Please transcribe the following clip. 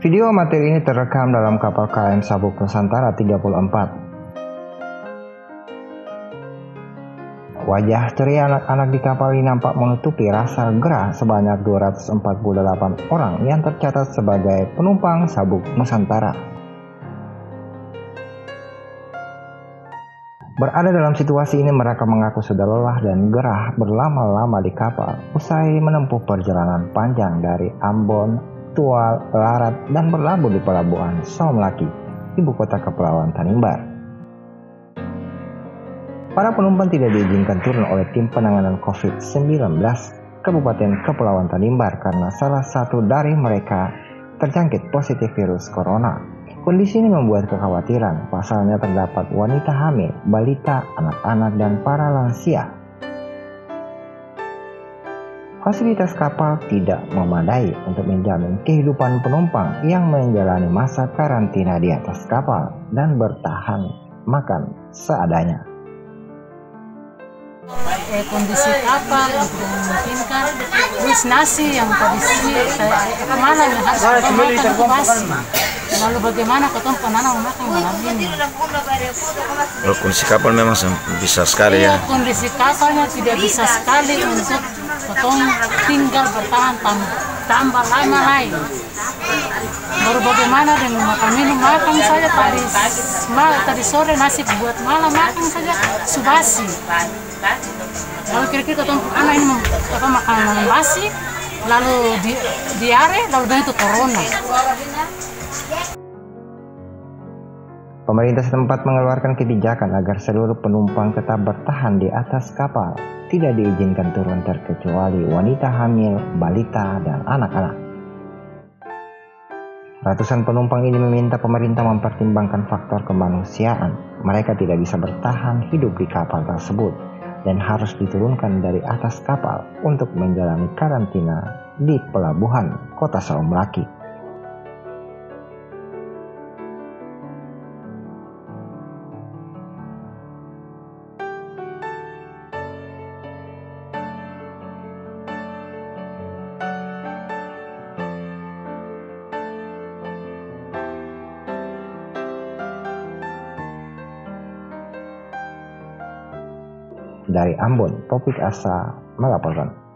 Video amatir ini terekam dalam kapal KM Sabuk Nusantara 34. Wajah ceria anak-anak di kapal ini nampak menutupi rasa gerah sebanyak 248 orang yang tercatat sebagai penumpang Sabuk Nusantara. Berada dalam situasi ini, mereka mengaku sudah lelah dan gerah berlama-lama di kapal usai menempuh perjalanan panjang dari Ambon, Tual, Larat, dan berlabuh di pelabuhan Saumlaki, ibu kota Kepulauan Tanimbar. Para penumpang tidak diizinkan turun oleh tim penanganan COVID-19 Kabupaten Kepulauan Tanimbar karena salah satu dari mereka terjangkit positif virus corona. Kondisi ini membuat kekhawatiran, pasalnya terdapat wanita hamil, balita, anak-anak, dan para lansia. Fasilitas kapal tidak memadai untuk menjamin kehidupan penumpang yang menjalani masa karantina di atas kapal dan bertahan makan seadanya. Kondisi kapal untuk memungkinkan terus nasi yang terisi kemarin yang harus makan itu masih. Lalu bagaimana ketemu anak makan malam ini? Kondisi kapal memang bisa sekali ya. Kondisi kapalnya tidak bisa sekali untuk potong tinggal bertahan tambah lama lain. Baru bagaimana dengan makan minum, makan saja tadi sore nasi buat malam, makan saja subasi. Lalu kira-kira ketemu anak ini makanan basi, lalu diare, lalu itu corona. Pemerintah setempat mengeluarkan kebijakan agar seluruh penumpang tetap bertahan di atas kapal, tidak diizinkan turun terkecuali wanita hamil, balita, dan anak-anak. Ratusan penumpang ini meminta pemerintah mempertimbangkan faktor kemanusiaan. Mereka tidak bisa bertahan hidup di kapal tersebut dan harus diturunkan dari atas kapal untuk menjalani karantina di pelabuhan kota Saumlaki. Dari Ambon, Topik Asa melaporkan.